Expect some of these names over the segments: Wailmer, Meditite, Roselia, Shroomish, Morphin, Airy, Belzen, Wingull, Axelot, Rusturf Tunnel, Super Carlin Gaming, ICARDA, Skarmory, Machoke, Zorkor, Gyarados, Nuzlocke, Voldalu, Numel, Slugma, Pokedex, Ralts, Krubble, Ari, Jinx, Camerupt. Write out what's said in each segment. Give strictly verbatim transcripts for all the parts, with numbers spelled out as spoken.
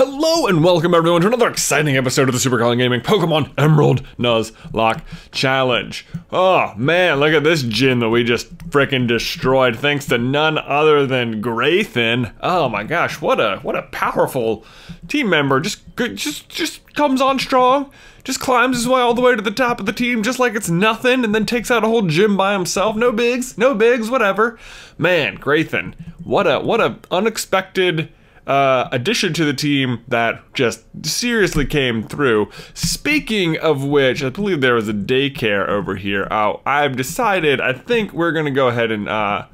Hello and welcome everyone to another exciting episode of the Super Carlin Gaming Pokemon Emerald Nuzlocke Challenge. Oh man, look at this gym that we just frickin' destroyed thanks to none other than Graythin. Oh my gosh, what a what a powerful team member. Just just just comes on strong, just climbs his way all the way to the top of the team just like it's nothing, and then takes out a whole gym by himself. No bigs, no bigs, whatever. Man, Graythin, what a what a unexpected Uh, addition to the team that just seriously came through. Speaking of which, I believe there was a daycare over here. Oh, I've decided, I think we're gonna go ahead and, uh,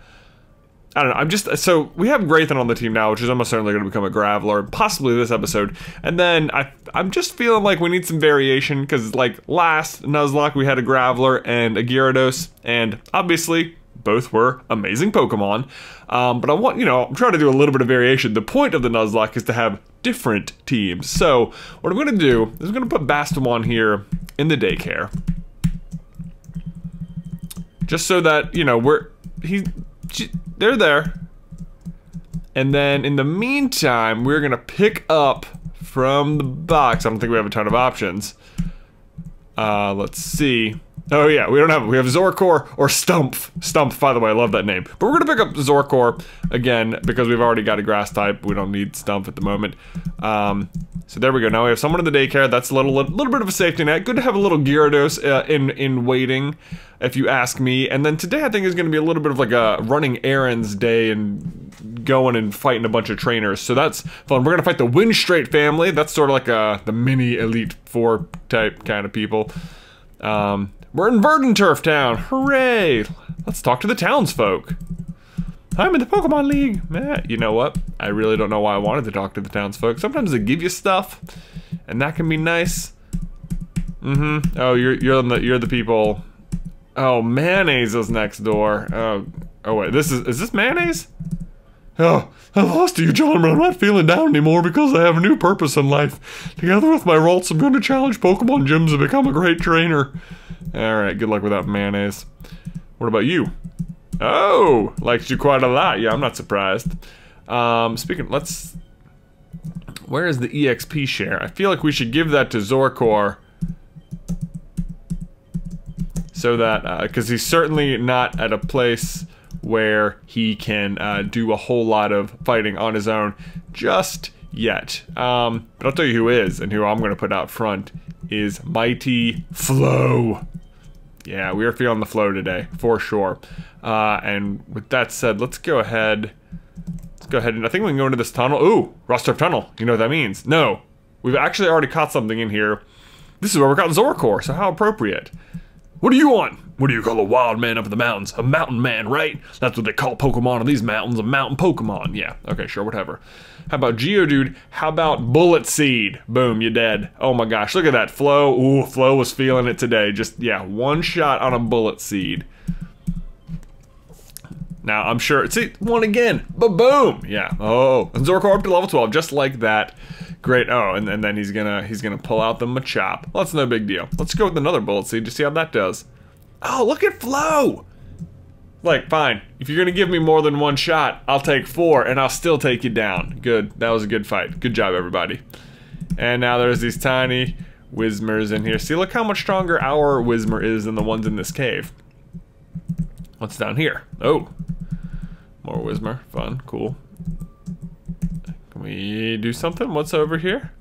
I don't know, I'm just, so we have Graythin on the team now, which is almost certainly gonna become a Graveler, possibly this episode. And then I, I'm just feeling like we need some variation, because like last Nuzlocke we had a Graveler and a Gyarados, and obviously both were amazing Pokemon, um, but I want, you know, I'm trying to do a little bit of variation. The point of the Nuzlocke is to have different teams. So what I'm gonna do is I'm gonna put Bastamon here in the daycare, just so that, you know, we're, he's, they're there. And then in the meantime, we're gonna pick up from the box. I don't think we have a ton of options. Uh, let's see. Oh yeah, we don't have, we have Zorkor or Stumpf. Stumpf, by the way, I love that name. But we're gonna pick up Zorkor again because we've already got a grass type. We don't need Stumpf at the moment. Um, so there we go. Now we have someone in the daycare. That's a little, little bit of a safety net. Good to have a little Gyarados uh, in, in waiting, if you ask me. And then today I think is gonna be a little bit of like a running errands day and going and fighting a bunch of trainers. So that's fun. We're gonna fight the Winstrate family. That's sort of like a, the mini Elite Four type kind of people. Um, We're in Verdanturf Town, hooray! Let's talk to the townsfolk. I'm in the Pokemon League. Eh, you know what? I really don't know why I wanted to talk to the townsfolk. Sometimes they give you stuff, and that can be nice. Mm-hmm. Oh, you're you're the you're the people. Oh, mayonnaise is next door. Oh, oh wait, this is is this mayonnaise? Oh, I lost you, John, but I'm not feeling down anymore because I have a new purpose in life. Together with my Ralts, I'm going to challenge Pokemon gyms and become a great trainer. Alright, good luck with that mayonnaise. What about you? Oh, likes you quite a lot. Yeah, I'm not surprised. Um, speaking of, let's... Where is the E X P share? I feel like we should give that to Zorkor. So that, uh, because he's certainly not at a place where he can uh, do a whole lot of fighting on his own just yet. Um, but I'll tell you who is, and who I'm gonna put out front is Mighty Flo. Yeah, we are feeling the flow today, for sure. Uh, and with that said, let's go ahead, let's go ahead and I think we can go into this tunnel. Ooh, Rusturf Tunnel, you know what that means. No, we've actually already caught something in here. This is where we got Zorkor, so how appropriate. What do you want? What do you call a wild man up in the mountains? A mountain man, right? That's what they call Pokemon in these mountains, a mountain Pokemon. Yeah, okay, sure, whatever. How about Geodude? How about Bullet Seed? Boom, you're dead. Oh my gosh, look at that, Flo. Ooh, Flo was feeling it today. Just, yeah, one shot on a Bullet Seed. Now, I'm sure, see, one again, ba-boom, yeah. Oh, and Zorkor up to level twelve, just like that. Great, oh, and, and then he's gonna, he's gonna pull out the Machop. Well, that's no big deal. Let's go with another Bullet Seed to see how that does. Oh, look at Flo! Like, fine. If you're gonna give me more than one shot, I'll take four, and I'll still take you down. Good. That was a good fight. Good job, everybody. And now there's these tiny Whismers in here. See, look how much stronger our Whismer is than the ones in this cave. What's down here? Oh. More Whismer. Fun. Cool. Can we do something? What's over here?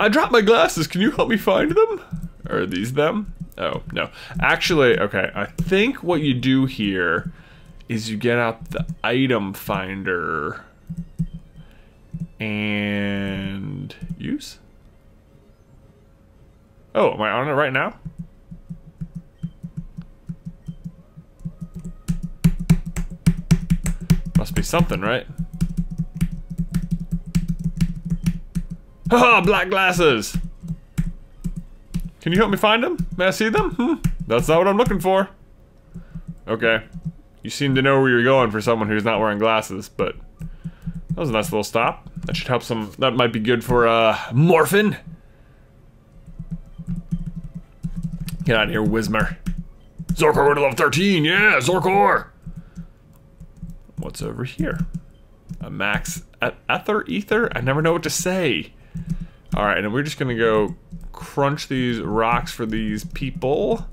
I dropped my glasses. Can you help me find them? Are these them? Oh, no. Actually, okay, I think what you do here is you get out the item finder and use. Oh, am I on it right now? Must be something, right? Haha, black glasses! Can you help me find them? May I see them? Hmm. That's not what I'm looking for. Okay. You seem to know where you're going for someone who's not wearing glasses, but that was a nice little stop. That should help some. That might be good for, uh, Morphin. Get out of here, Whismer. Zorkor went to level thirteen. Yeah, Zorkor. What's over here? a max ether ether. I never know what to say. All right, and we're just gonna go crunch these rocks for these people.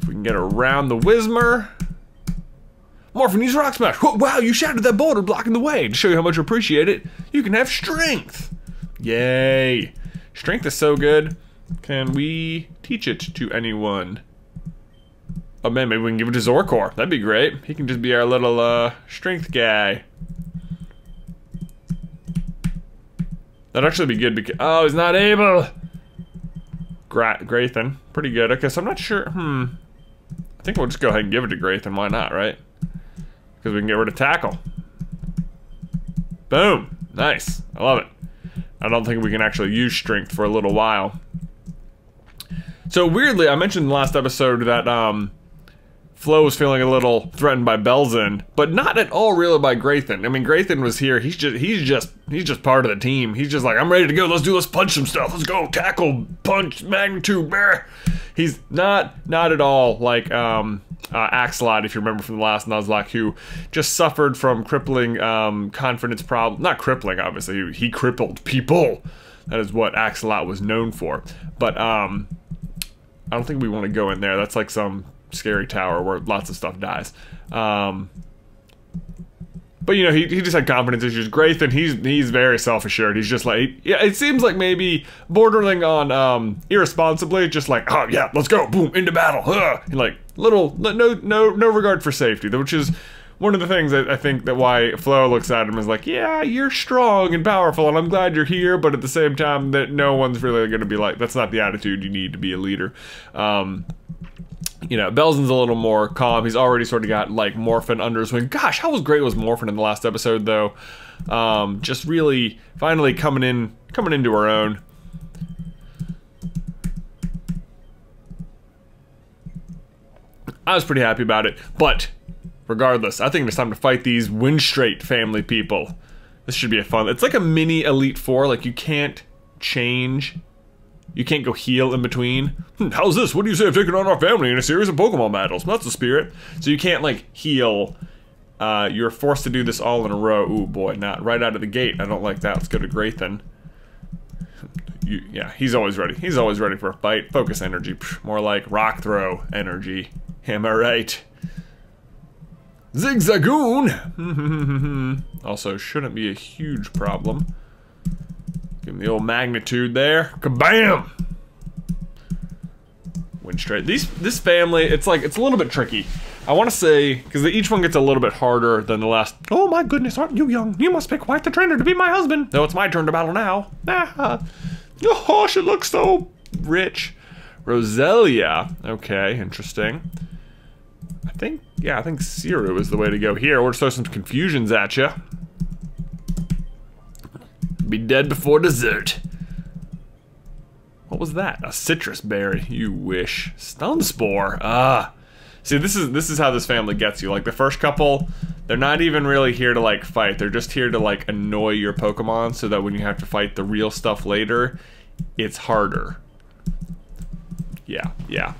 If we can get around the Whismur. Morphin, use Rock Smash. Whoa, wow, you shattered that boulder blocking the way. To show you how much you appreciate it, you can have strength. Yay. Strength is so good. Can we teach it to anyone? Oh man, maybe we can give it to Zorkor. That'd be great. He can just be our little uh, strength guy. That'd actually be good because, oh, he's not able. Gra Graythin, pretty good. Okay, so I'm not sure, hmm. I think we'll just go ahead and give it to Graythin, why not, right? Because we can get rid of Tackle. Boom, nice, I love it. I don't think we can actually use strength for a little while. So weirdly, I mentioned in the last episode that um, Flo was feeling a little threatened by Belzen, but not at all really by Graythin. I mean, Graythin was here. He's just, he's just, he's just part of the team. He's just like, I'm ready to go. Let's do, let's punch some stuff. Let's go, tackle, punch, magnitude, bear. He's not, not at all like um, uh, Axelot, if you remember from the last Nuzlocke, who just suffered from crippling um, confidence problem. Not crippling, obviously. He, he crippled people. That is what Axelot was known for. But um. I don't think we want to go in there. That's like some scary tower where lots of stuff dies. Um, but you know, he, he just had confidence issues. Graythin, he's he's very self-assured. He's just like, yeah, it seems like maybe bordering on um, irresponsibly, just like, oh yeah, let's go, boom, into battle. Huh. And like little, no no no regard for safety, which is one of the things that I think that why Flo looks at him is like, yeah, you're strong and powerful and I'm glad you're here, but at the same time that no one's really going to be like, that's not the attitude you need to be a leader. Um, you know, Belzen's a little more calm. He's already sort of got like Morphin under his wing. Gosh, how was great was Morphin in the last episode though? Um, just really finally coming in, coming into her own. I was pretty happy about it, but regardless, I think it's time to fight these Winstrate family people. This should be a fun, it's like a mini Elite Four, like you can't change. You can't go heal in between. Hmm, how's this? What do you say I've taken on our family in a series of Pokemon battles? That's the spirit. So you can't like heal. Uh, you're forced to do this all in a row. Ooh boy, not right out of the gate. I don't like that. Let's go to Graythin. You, yeah, he's always ready. He's always ready for a fight. Focus energy, more like rock throw energy. Am I right? Zigzagoon! Also, shouldn't be a huge problem. Give him the old magnitude there. Kabam! Winstrate. These, this family, it's like, it's a little bit tricky. I want to say, because each one gets a little bit harder than the last. Oh my goodness, aren't you young? You must be quite the trainer to be my husband. Though it's my turn to battle now. Ah, oh, she looks so rich. Roselia. Okay, interesting. I think, yeah, I think Ciro is the way to go here. We'll just throw some confusions at you. Be dead before dessert. What was that? A citrus berry. You wish. Stunspore. Ah. See, this is this is how this family gets you. Like the first couple, they're not even really here to like fight. They're just here to like annoy your Pokemon so that when you have to fight the real stuff later, it's harder. Yeah, yeah.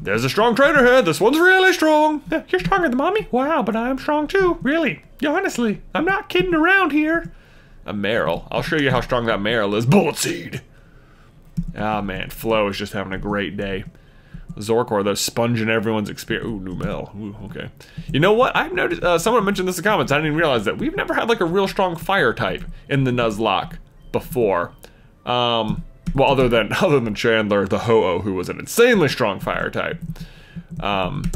There's a strong trainer here. This one's really strong. You're stronger than mommy? Wow, but I'm strong too. Really? Yeah, honestly, I'm not kidding around here. A Meryl. I'll show you how strong that Meryl is. Bullet Seed. Ah, oh, man. Flo is just having a great day. Zorkor, though, sponging everyone's experience. Ooh, Numel. Ooh, okay. You know what? I've noticed, uh, someone mentioned this in the comments. I didn't even realize that. We've never had, like, a real strong fire type in the Nuzlocke before. Um... Well, other than other than Chandler, the Ho-Oh, who was an insanely strong fire type. Um,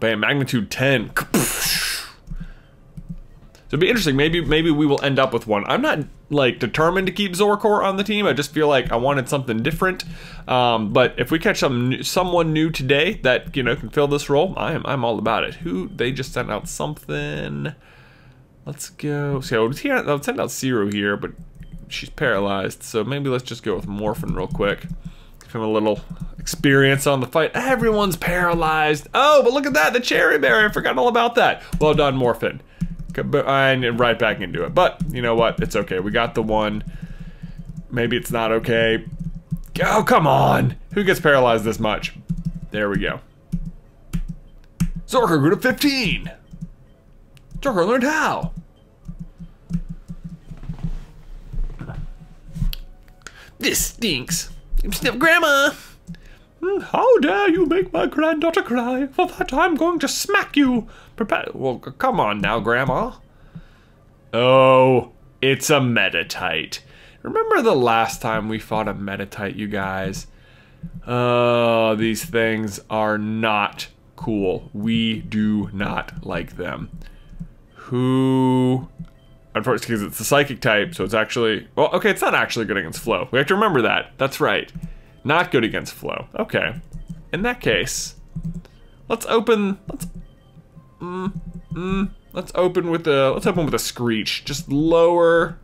bam, magnitude ten. So it'd be interesting. Maybe maybe we will end up with one. I'm not like determined to keep Zorkor on the team. I just feel like I wanted something different. Um, but if we catch some new, someone new today that you know can fill this role, I am I'm all about it. Who they just sent out something. Let's go. So I'll send out Ciro here, but she's paralyzed, so maybe let's just go with Morphin real quick. Give him a little experience on the fight. Everyone's paralyzed. Oh, but look at that, the cherry berry. I forgot all about that. Well done, Morphin. And right back into it. But you know what? It's okay. We got the one. Maybe it's not okay. Oh, come on. Who gets paralyzed this much? There we go. Zorkor grew to fifteen. Zorkor learned how! This stinks! Sniff Grandma! How dare you make my granddaughter cry? For that, I'm going to smack you! Prepare. Well, come on now, Grandma. Oh, it's a Meditite. Remember the last time we fought a Meditite, you guys? Oh, uh, these things are not cool. We do not like them. Who... Unfortunately, because it's the Psychic type, so it's actually... Well, okay, it's not actually good against Flo. We have to remember that. That's right. Not good against Flo. Okay. In that case, let's open... Let's... Mm, mm, let's open with a... Let's open with a Screech. Just lower...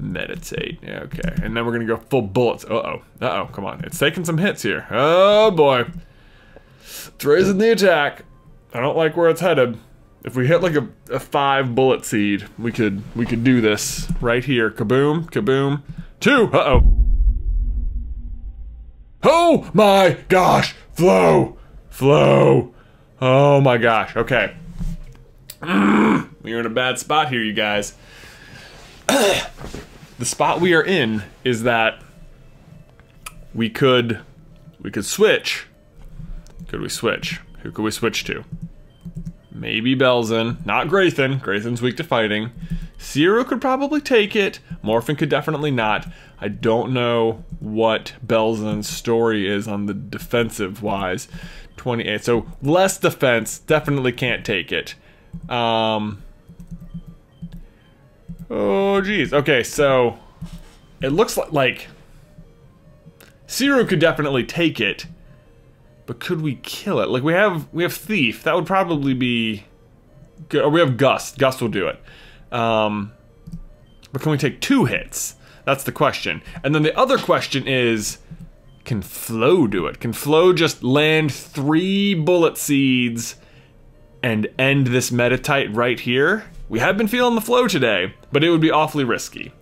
Meditate. Yeah, okay. And then we're gonna go full bullets. Uh-oh. Uh-oh. Come on. It's taking some hits here. Oh, boy. It's raising the attack. I don't like where it's headed. If we hit like a, a five bullet seed, we could we could do this right here. Kaboom, kaboom, two. Uh oh. Oh my gosh, Flo, Flo. Oh my gosh. Okay. Mm, we are in a bad spot here, you guys. The spot we are in is that we could we could switch. Could we switch? Who could we switch to? Maybe Belzen, not Graythin. Graythin's weak to fighting. Ciro could probably take it. Morphin could definitely not. I don't know what Belzen's story is on the defensive wise. twenty-eight, so less defense, definitely can't take it. Um, oh geez, okay, so it looks like, like Ciro could definitely take it. But could we kill it? Like we have, we have Thief. That would probably be, good. Or we have Gust. Gust will do it. Um, but can we take two hits? That's the question. And then the other question is, can Flo do it? Can Flo just land three bullet seeds and end this Meditite right here? We have been feeling the Flo today, but it would be awfully risky.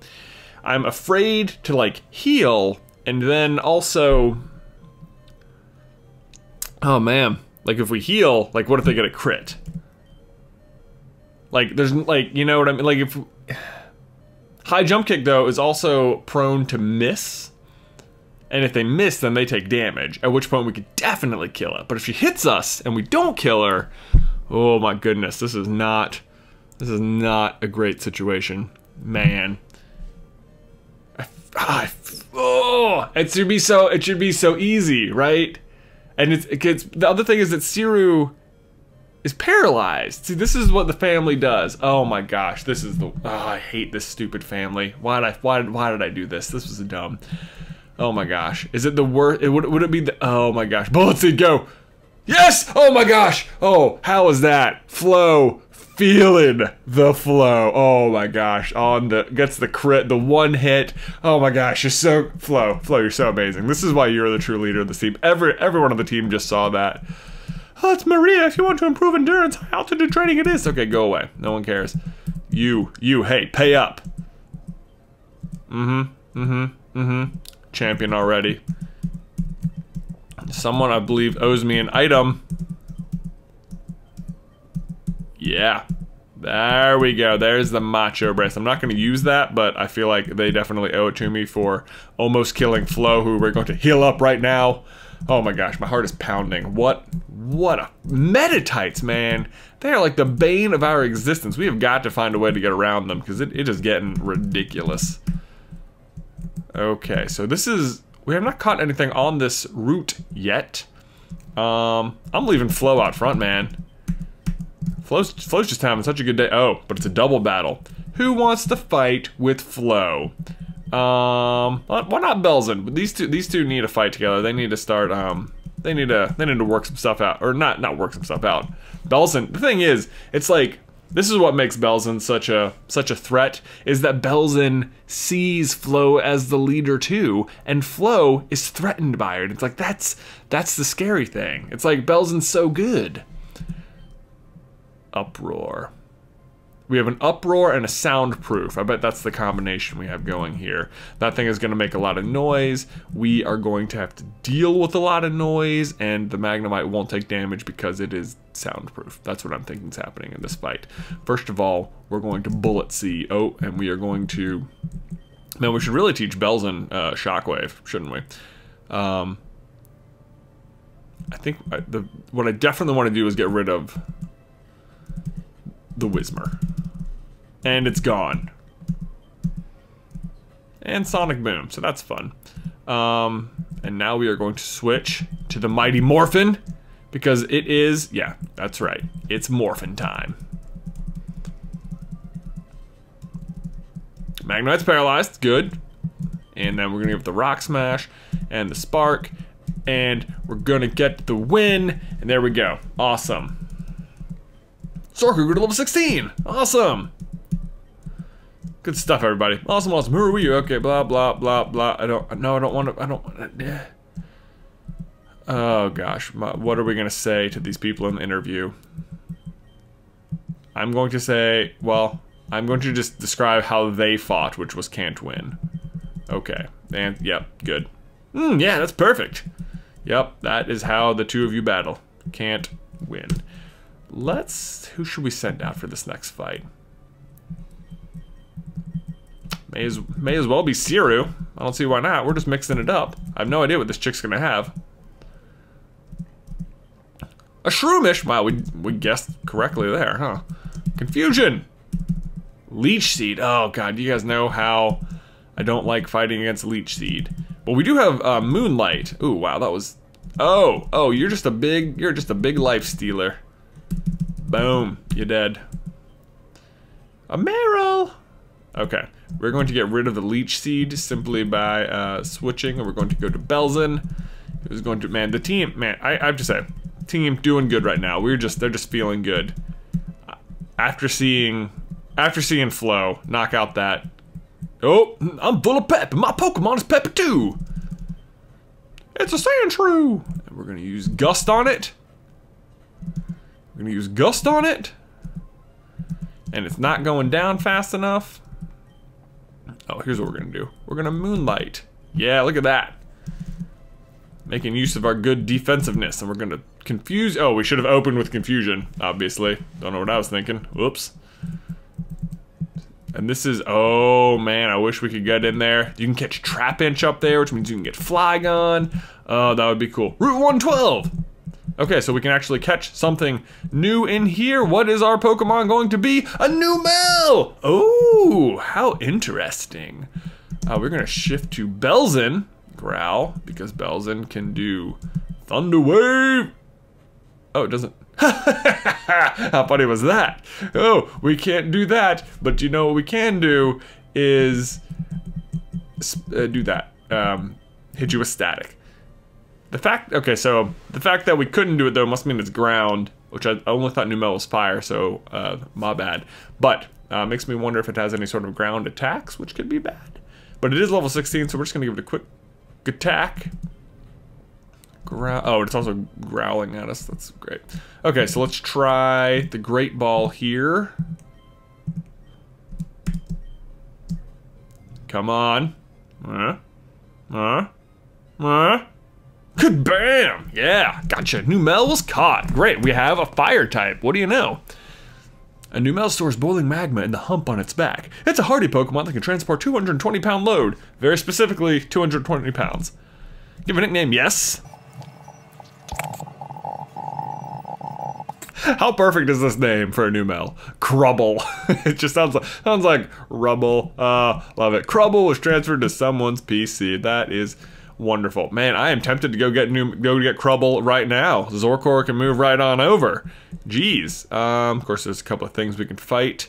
I'm afraid to like heal and then also. Oh man, like if we heal, like what if they get a crit? Like there's like, you know what I mean? Like if, high jump kick though is also prone to miss. And if they miss, then they take damage, at which point we could definitely kill it. But if she hits us and we don't kill her, oh my goodness, this is not, this is not a great situation, man. I, I, oh, it should be so, it should be so easy, right? And it's, it gets, the other thing is that Ciro is paralyzed. See, this is what the family does. Oh my gosh, this is the, oh, I hate this stupid family. Why did I, why did, why did I do this? This was dumb. Oh my gosh, is it the worst, it, would, would it be the, oh my gosh. Bullet seed, go. Yes, oh my gosh. Oh, how is that? Flo, feeling the Flo. Oh my gosh, on the, gets the crit, the one hit. Oh my gosh, you're so, Flo, Flo, you're so amazing. This is why you're the true leader of this team. Every, everyone on the team just saw that. Oh, it's Maria, if you want to improve endurance, high altitude training it is. Okay, go away, no one cares. You, you, hey, pay up. Mm-hmm, mm-hmm, mm-hmm. Champion already. Someone, I believe, owes me an item. Yeah, there we go. There's the macho brace. I'm not going to use that, but I feel like they definitely owe it to me for almost killing Flo, who we're going to heal up right now. Oh my gosh, my heart is pounding. What, what a, Meditites, man. They are like the bane of our existence. We have got to find a way to get around them because it, it is getting ridiculous. Okay, so this is, we have not caught anything on this route yet. Um, I'm leaving Flo out front, man. Flo's, Flo's just having such a good day. Oh, but it's a double battle. Who wants to fight with Flo? Um, why not Belzen? But these two, these two need to fight together. They need to start. Um, they need to, they need to work some stuff out, or not, not work some stuff out. Belzen. The thing is, it's like this is what makes Belzen such a such a threat is that Belzen sees Flo as the leader too, and Flo is threatened by her. And it's like that's that's the scary thing. It's like Belzen's so good. Uproar. We have an uproar and a soundproof. I bet that's the combination we have going here. That thing is going to make a lot of noise. We are going to have to deal with a lot of noise, and the Magnemite won't take damage because it is soundproof. That's what I'm thinking is happening in this fight. First of all, we're going to Bullet C. Oh, and we are going to... Man, we should really teach Belzen uh, Shockwave, shouldn't we? Um, I think I, the, what I definitely want to do is get rid of the Whismur. And it's gone. And Sonic Boom, so that's fun. Um, and now we are going to switch to the Mighty Morphin, because it is, yeah, that's right, it's Morphin time. Magnemite's paralyzed, good. And then we're gonna give the Rock Smash and the Spark, and we're gonna get the win, and there we go, awesome. Zorkor grew to level sixteen! Awesome! Good stuff, everybody. Awesome, awesome. Who are you? Okay, blah, blah, blah, blah. I don't, no, I don't want to, I don't want to. Oh, gosh. My, what are we going to say to these people in the interview? I'm going to say, well, I'm going to just describe how they fought, which was can't win. Okay. And, yep, good. Mm, yeah, that's perfect. Yep, that is how the two of you battle. Can't win. Let's, who should we send out for this next fight? May as, may as well be Ciro. I don't see why not. We're just mixing it up. I have no idea what this chick's gonna have. A Shroomish! Wow, we, we guessed correctly there, huh? Confusion! Leech Seed. Oh god, you guys know how I don't like fighting against Leech Seed. But we do have uh, Moonlight. Ooh, wow, that was... Oh, oh, you're just a big, you're just a big life stealer. Boom, you're dead. A Meryl! Okay, we're going to get rid of the Leech Seed simply by uh, switching, and we're going to go to Belzen. It was going to, man, the team, man, I, I have to say, team doing good right now. We're just, they're just feeling good. After seeing, after seeing Flo knock out that, oh, I'm full of pep, and my Pokemon is pepper too. It's a Sandshrew! And we're gonna use Gust on it. We're gonna use Gust on it, and it's not going down fast enough. Oh, here's what we're gonna do. We're gonna Moonlight. Yeah, look at that. Making use of our good defensiveness, and we're gonna confuse, oh, we should have opened with Confusion, obviously. Don't know what I was thinking, whoops. And this is, oh man, I wish we could get in there. You can catch Trapinch up there, which means you can get Flygon. Oh, that would be cool. Route one twelve! Okay, so we can actually catch something new in here. What is our Pokemon going to be? A new Mel! Oh, how interesting. Uh, we're gonna shift to Belzen, Growl, because Belzen can do Thunder Wave. Oh, it doesn't. How funny was that? Oh, we can't do that, but you know what we can do is uh, do that. Um, hit you with static. The fact, okay, so the fact that we couldn't do it though must mean it's ground, which I, I only thought Numel was fire, so uh, my bad. But uh, makes me wonder if it has any sort of ground attacks, which could be bad. But it is level sixteen, so we're just gonna give it a quick attack. Growl, oh, it's also growling at us, that's great. Okay, so let's try the Great Ball here. Come on. Uh, uh, uh. Good bam! Yeah, gotcha. Numel was caught. Great, we have a fire type. What do you know? A Numel stores boiling magma in the hump on its back. It's a hardy Pokemon that can transport two hundred twenty pound load. Very specifically, two hundred twenty pounds. Give it a nickname, yes? How perfect is this name for a Numel? Crubble. It just sounds like, sounds like rubble. Uh, love it. Crubble was transferred to someone's P C. That is... wonderful. Man, I am tempted to go get new, go get Krubble right now. Zorkor can move right on over. Jeez. Um, of course, there's a couple of things we can fight.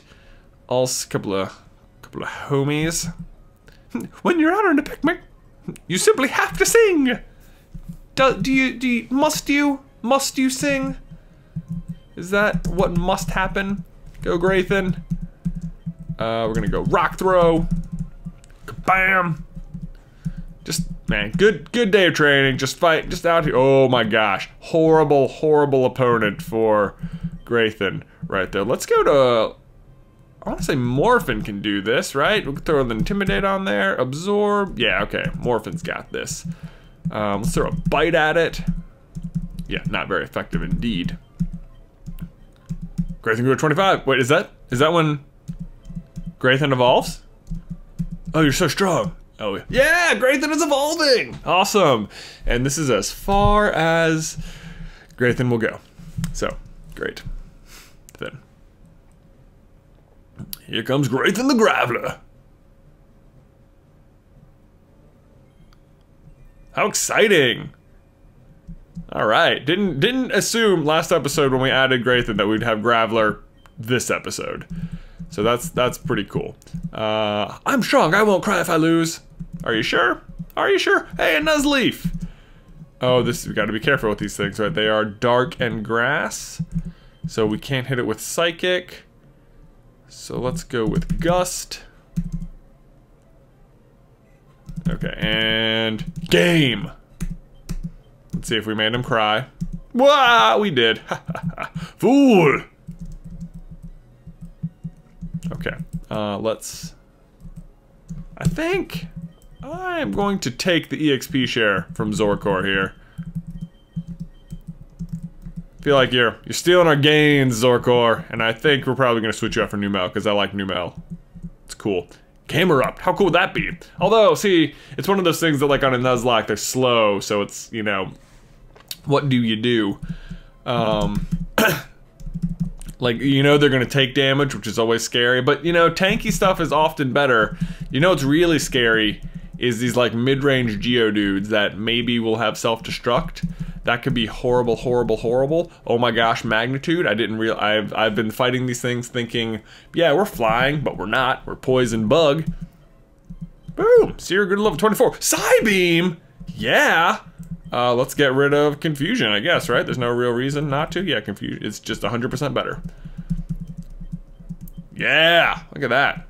Also, a couple of, couple of homies. When you're out on a picnic, you simply have to sing. Do, do you, do you, must you, must you sing? Is that what must happen? Go Graythin. Uh, we're gonna go Rock Throw. Kabam. Just, man, good good day of training, just fight, just out here. Oh my gosh, horrible, horrible opponent for Graythin right there. Let's go to, I want to say Morphin can do this, right? We'll throw an Intimidate on there. Absorb. Yeah, okay. Morphin's got this. Um, let's throw a Bite at it. Yeah, not very effective indeed. Graythin grew to twenty-five. Wait, is that is that when Graythin evolves? Oh, you're so strong. Oh, yeah, Graythin is evolving. Awesome. And this is as far as Graythin will go. So, great. Then. Here comes Graythin the Graveler. How exciting. All right, didn't didn't assume last episode when we added Graythin that we'd have Graveler this episode. So that's that's pretty cool. Uh, I'm strong, I won't cry if I lose. Are you sure? Are you sure? Hey, a Nuzleaf. Oh, this, we gotta be careful with these things, right? They are dark and grass. So we can't hit it with Psychic. So let's go with Gust. Okay, and game. Let's see if we made him cry. Wow, we did. Fool. Okay, uh, let's, I think I'm going to take the E X P share from Zorkor here. Feel like you're you're stealing our gains, Zorkor, and I think we're probably gonna switch you out for Numel because I like Numel. It's cool. Camerupt, how cool would that be? Although, see, it's one of those things that, like, on a Nuzlocke, they're slow, so it's, you know, what do you do? Um, like, you know they're gonna take damage, which is always scary, but, you know, tanky stuff is often better. You know what's really scary is these, like, mid-range Geodudes that maybe will have self-destruct. That could be horrible, horrible, horrible. Oh my gosh, magnitude. I didn't real. I've, I've been fighting these things thinking, yeah, we're flying, but we're not. We're poison bug. Boom, Ciro good level twenty-four. Psybeam, yeah. Uh, let's get rid of confusion, I guess, right? There's no real reason not to. Yeah, confusion, it's just one hundred percent better. Yeah, look at that.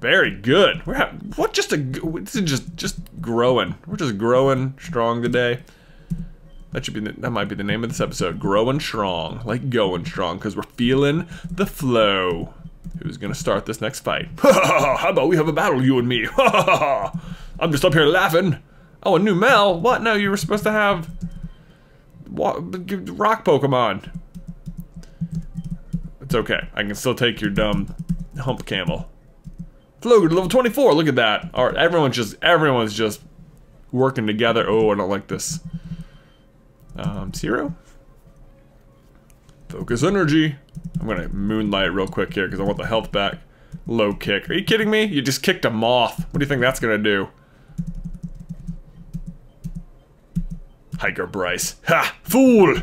Very good. We're having, what just a, this is just, just growing. We're just growing strong today. That should be the, that might be the name of this episode. Growing strong, like going strong, because we're feeling the flow. Who's gonna start this next fight? How about we have a battle, you and me? I'm just up here laughing. Oh, a new Mel? What? No, you were supposed to have rock Pokemon. It's okay. I can still take your dumb hump camel. Flo level twenty-four. Look at that. All right, everyone's just everyone's just working together. Oh, I don't like this. Um, Ciro? Focus energy. I'm gonna moonlight real quick here because I want the health back. Low kick. Are you kidding me? You just kicked a moth. What do you think that's gonna do? Hiker Bryce. Ha! Fool!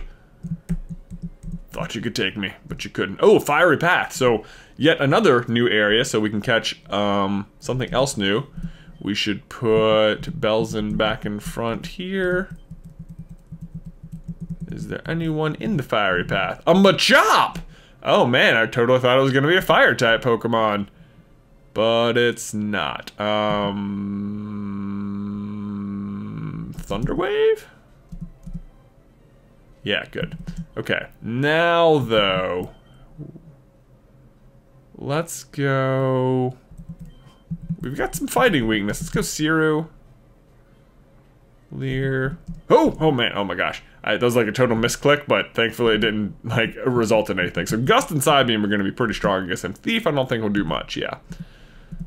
Thought you could take me, but you couldn't. Oh, fiery path. So, yet another new area, so we can catch, um, something else new. We should put Belzen back in front here. Is there anyone in the fiery path? A Machop! Oh man, I totally thought it was gonna be a fire type Pokemon. But it's not. Um, Thunderwave? Yeah, good. Okay, now though, let's go. We've got some fighting weakness. Let's go Ciro. Leer. Oh! Oh man, oh my gosh. I, that was like a total misclick, but thankfully it didn't, like, result in anything. So Gust and Psybeam are going to be pretty strong against him. Thief, I don't think will do much, yeah.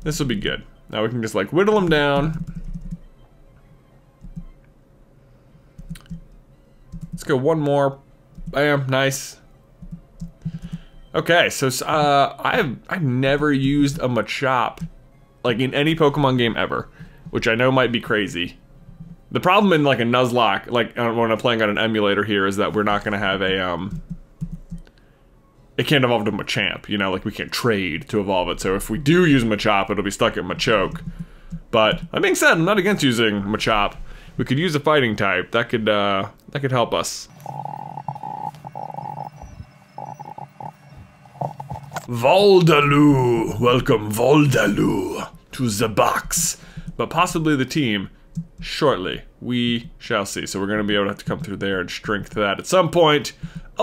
This will be good. Now we can just, like, whittle him down. Let's go one more. Bam, nice. Okay, so uh, I've, I've never used a Machop, like, in any Pokemon game ever, which I know might be crazy. The problem in, like, a Nuzlocke, like, when I'm playing on an emulator here, is that we're not going to have a, um... it can't evolve to Machamp, you know? Like, we can't trade to evolve it, so if we do use Machop, it'll be stuck at Machoke. But, that being said, I'm not against using Machop. We could use a fighting type. That could, uh... that could help us. Voldalu! Welcome, Voldalu, to the box. But possibly the team. Shortly, we shall see. So we're going to be able to have to come through there and strength that at some point.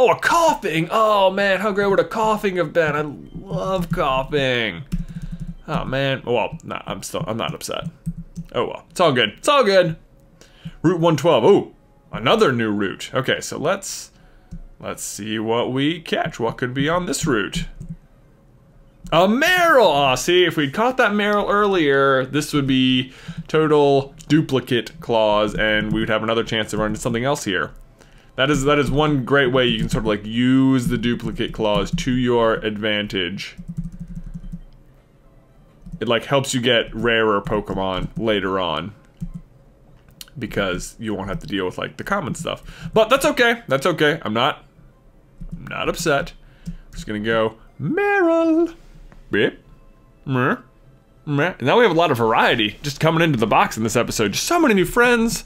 Oh, a coughing! Oh man, how great would a coughing have been? I love coughing. Oh man. Well, nah, I'm still I'm not upset. Oh well. It's all good. It's all good. Route one twelve. Oh, another new route. Okay, so let's let's see what we catch. What could be on this route? A Meryl! Aw, oh, see, if we'd caught that Meryl earlier, this would be total duplicate claws, and we would have another chance to run into something else here. That is that is one great way you can sort of like use the duplicate claws to your advantage. It like helps you get rarer Pokemon later on, because you won't have to deal with like the common stuff. But that's okay, that's okay. I'm not, I'm not upset. I'm just gonna go Meryl. Beep. Mer. Mer. Now we have a lot of variety just coming into the box in this episode. Just so many new friends.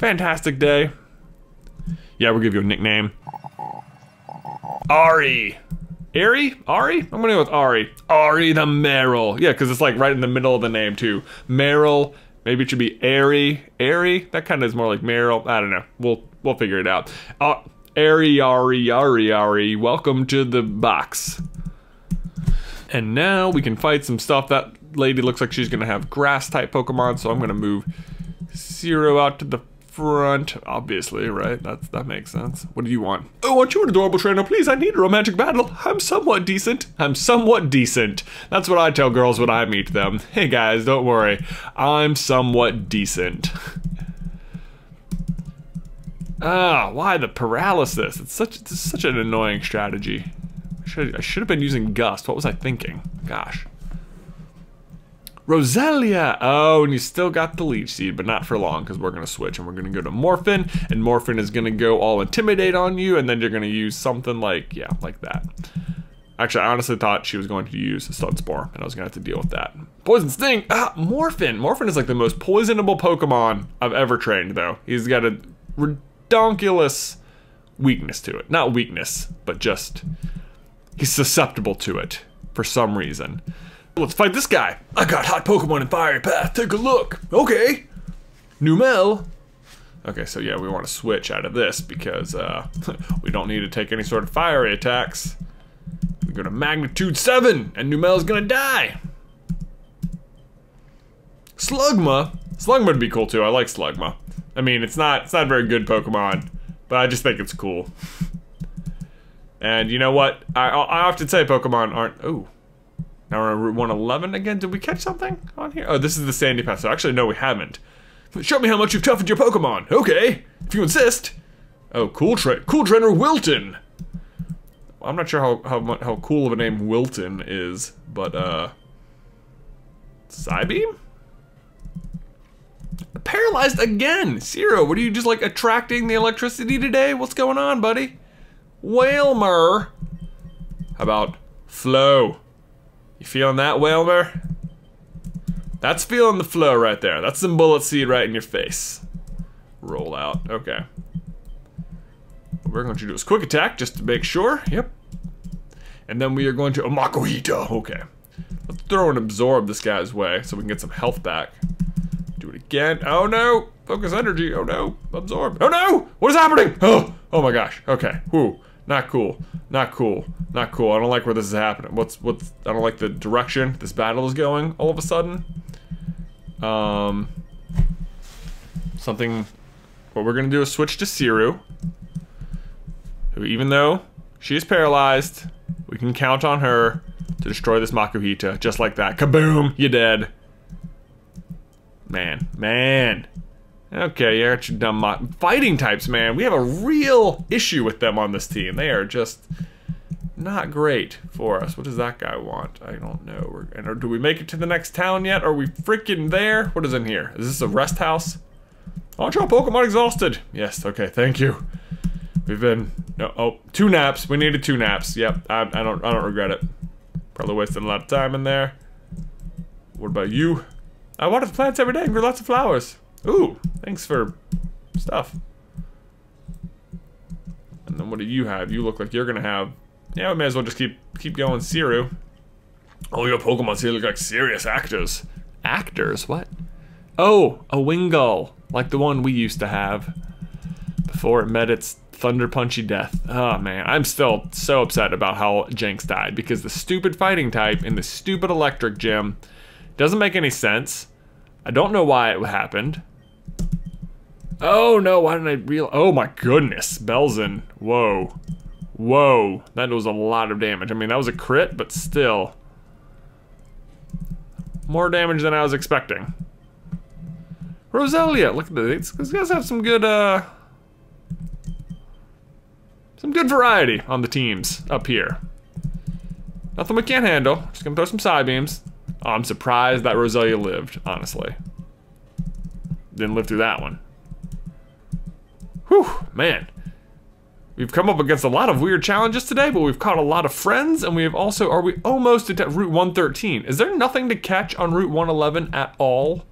Fantastic day. Yeah, we'll give you a nickname. Ari. Airy? Ari? I'm gonna go with Ari. Ari the Meryl. Yeah, because it's like right in the middle of the name too. Meryl. Maybe it should be Airy. Airy? That kind of is more like Meryl. I don't know. We'll we'll figure it out. Uh, Airy, Ari, Ari, Ari. Welcome to the box. And now we can fight some stuff. That lady looks like she's gonna have grass type Pokemon, so I'm gonna move Ciro out to the front. Obviously, right? That's that makes sense. What do you want? Oh, aren't you an adorable trainer? Please, I need a romantic battle. I'm somewhat decent. I'm somewhat decent. That's what I tell girls when I meet them. Hey guys, don't worry. I'm somewhat decent. Ah, why the paralysis? It's such it's such an annoying strategy. Should, I should have been using Gust. What was I thinking? Gosh. Roselia! Oh, and you still got the Leech Seed, but not for long, because we're going to switch, and we're going to go to Morphin, and Morphin is going to go all Intimidate on you, and then you're going to use something like, yeah, like that. Actually, I honestly thought she was going to use Sun Spore, and I was going to have to deal with that. Poison Sting! Ah, Morphin! Morphin is like the most poisonable Pokemon I've ever trained, though. He's got a redonkulous weakness to it. Not weakness, but just... he's susceptible to it, for some reason. Let's fight this guy. I got hot Pokemon in Fiery Path, take a look. Okay. Numel. Okay, so yeah, we want to switch out of this because uh, we don't need to take any sort of fiery attacks. We go to Magnitude seven, and Numel's gonna die. Slugma. Slugma would be cool too, I like Slugma. I mean, it's not, it's not a very good Pokemon, but I just think it's cool. And you know what? I, I often say Pokemon aren't... oh, now we're on Route one eleven again. Did we catch something on here? Oh, this is the Sandy Path. So actually, no, we haven't. Show me how much you've toughened your Pokemon. Okay, if you insist. Oh, cool, tra cool trainer Wilton. I'm not sure how, how how cool of a name Wilton is, but uh, Psybeam? Paralyzed again. Ciro, what are you just like attracting the electricity today? What's going on, buddy? Wailmer. How about Flo? You feeling that, Wailmer? That's feeling the flow right there. That's some bullet seed right in your face. Roll out. Okay. What we're going to do is quick attack just to make sure. Yep. And then we are going to oh, Makuhita. Okay. Let's throw and absorb this guy's way so we can get some health back. Do it again. Oh no. Focus energy. Oh no. Absorb. Oh no. What is happening? Oh. Oh my gosh. Okay. Whoo. Not cool. Not cool. Not cool. I don't like where this is happening. What's what's? I don't like the direction this battle is going. All of a sudden, um, something. What we're gonna do is switch to Ciro, who, even though she is paralyzed, we can count on her to destroy this Makuhita just like that. Kaboom! You're dead. Man, man. Okay, you're at your dumb mo- fighting types, man. We have a real issue with them on this team. They are just not great for us. What does that guy want? I don't know. We're, and or, do we make it to the next town yet? Are we freaking there? What is in here? Is this a rest house? Aren't your Pokemon exhausted? Yes, okay, thank you. We've been... no, oh, two naps. We needed two naps. Yep, I, I don't I don't regret it. Probably wasted a lot of time in there. What about you? I watered the plants every day and grew lots of flowers. Ooh, thanks for stuff. And then what do you have? You look like you're gonna have... yeah, we may as well just keep keep going, Ciro. Oh, your Pokemon's here look like serious actors. Actors? What? Oh, a Wingull, like the one we used to have before it met its Thunder Punchy Death. Oh man, I'm still so upset about how Jinx died, because the stupid fighting type in the stupid electric gym doesn't make any sense. I don't know why it happened. Oh no, why didn't I real- oh my goodness, Belzen. Whoa. Whoa, that was a lot of damage. I mean, that was a crit, but still. More damage than I was expecting. Roselia, look at this. These guys have some good, uh... some good variety on the teams up here. Nothing we can't handle. Just gonna throw some side beams. Oh, I'm surprised that Roselia lived, honestly. Didn't live through that one. Whew, man. We've come up against a lot of weird challenges today, but we've caught a lot of friends, and we have also, are we almost at Route one thirteen? Is there nothing to catch on Route one eleven at all?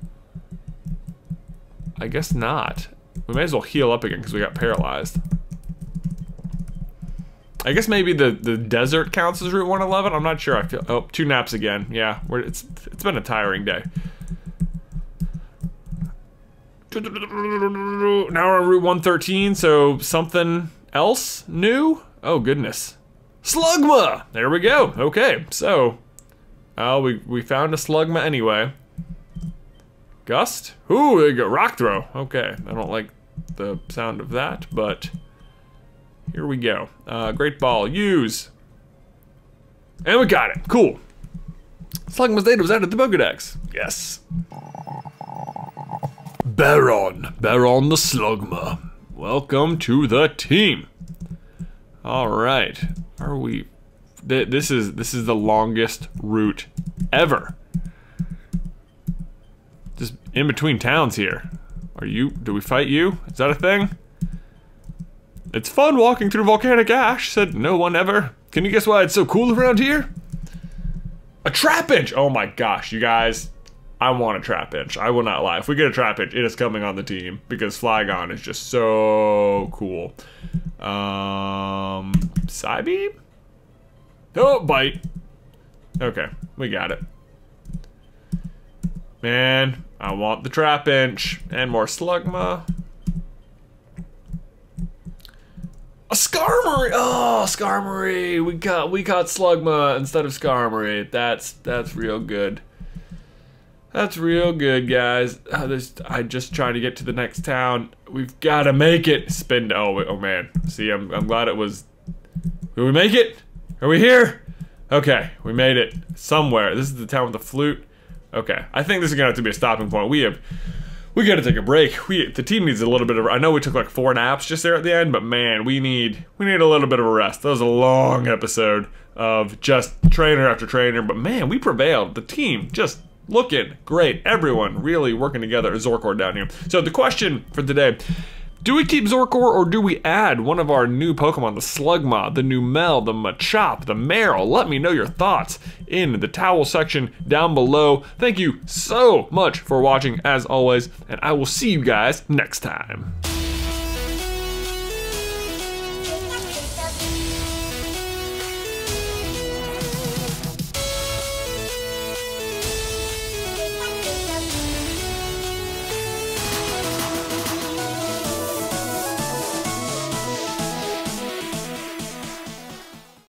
I guess not. We may as well heal up again because we got paralyzed. I guess maybe the, the desert counts as Route one eleven? I'm not sure. I feel, oh, two naps again. Yeah, we're, it's it's been a tiring day. Now we're on Route one thirteen, so something else new? Oh goodness. Slugma! There we go. Okay, so. Uh, we, we found a Slugma anyway. Gust? Ooh, there you go. Rock throw. Okay, I don't like the sound of that, but here we go. Uh, great ball. Use. And we got it. Cool. Slugma's data was out at the Pokedex. Yes. Baron. Baron the Slugma. Welcome to the team. All right. Are we... Th this is this is the longest route ever. Just in between towns here. Are you... Do we fight you? Is that a thing? It's fun walking through volcanic ash, said no one ever. Can you guess why it's so cool around here? A Trapinch! Oh my gosh, you guys. I want a Trapinch. I will not lie. If we get a Trapinch, it is coming on the team because Flygon is just so cool. Um, Psybeam? Oh, bite. Okay, we got it. Man, I want the Trapinch and more Slugma. A Skarmory! Oh, Skarmory! We got we got Slugma instead of Skarmory. That's that's real good. That's real good, guys. Oh, I'm just trying to get to the next town. We've got to make it. Spin. Oh, oh man. See, I'm, I'm glad it was. Did we make it? Are we here? Okay, we made it somewhere. This is the town with the flute. Okay, I think this is gonna have to be a stopping point. We have, we gotta take a break. We the team needs a little bit of. I know we took like four naps just there at the end, but man, we need we need a little bit of a rest. That was a long episode of just trainer after trainer, but man, we prevailed. The team just. Looking great. Everyone really working together. Zorkor down here. So the question for today, do we keep Zorkor or do we add one of our new Pokemon, the Slugma, the Numel, the Machop, the Meryl? Let me know your thoughts in the towel section down below. Thank you so much for watching as always, and I will see you guys next time.